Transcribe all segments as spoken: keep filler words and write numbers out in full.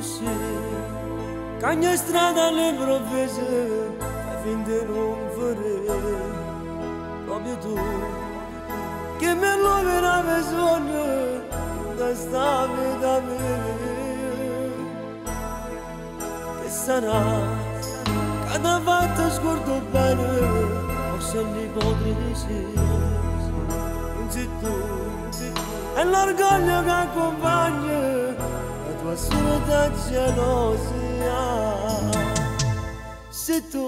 Ματούσε κανιά στράτα λεμπροβέζε θα φιντερόν φορέ κόμπιο του και με λόμενα με ζώνε τα στάμε τα μέρε τεσσαρά κατά βάτος κορτοπάνε όσαν υποκρινήσεις ζητούν e l'orgoglio che accompagna la tua assoluta gelosia. Se tu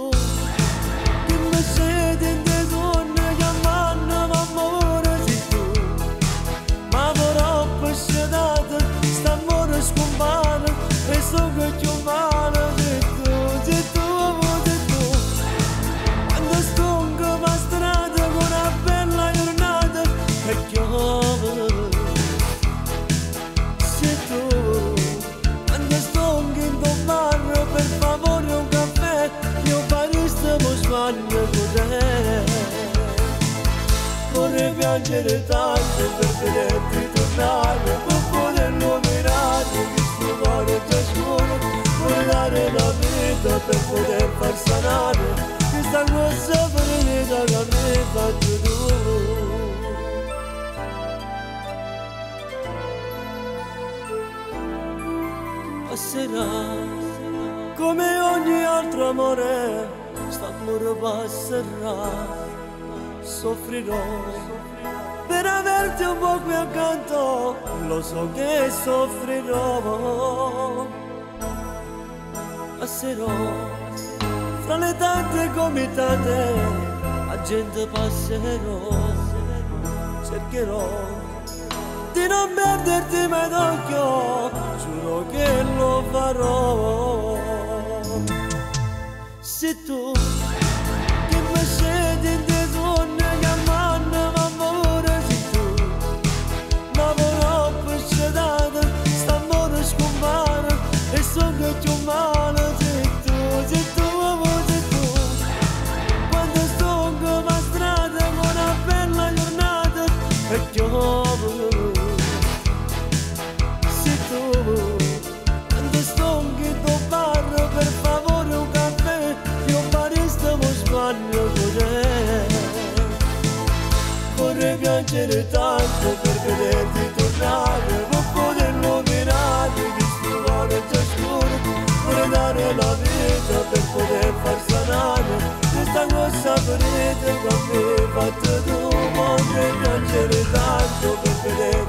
che mi siete di donne che amano l'amore, se tu ma vorrò appassionata, st'amore scompare e so che ti umano, se tu, se tu, se tu quando stongo la strada con una bella giornata e chiamo vorrei piangere tanto per vederti tornare, per poterlo mirare, che scovare ciascuno, vorrei dare la vita per poter far sanare questa grossa ferita che a me faccio tu. Passerà come ogni altro amore, st'amore passerà, soffrirò per averti un po' qui accanto, lo so che soffrirò. Passerò fra le tante comitate, a gente passerò, cercherò di non perderti mai d'occhio, giuro che lo farò. Se tu che mi siedi in te donne che amano l'amore, se tu ma vorrò possedere st'amore scompare e so che ti umano, se tu, se tu, se tu quando sto con la strada con una bella giornata e piove, se tu quando sto in tuo bar per favore un caffè vorrei piangere tanto per vederti tornare, per poterlo mirare, che stivare ciascuno, vorrei dare la vita per poter far sanare questa grossa ferita che mi hai fatto tu. Vorrei piangere tanto per vederti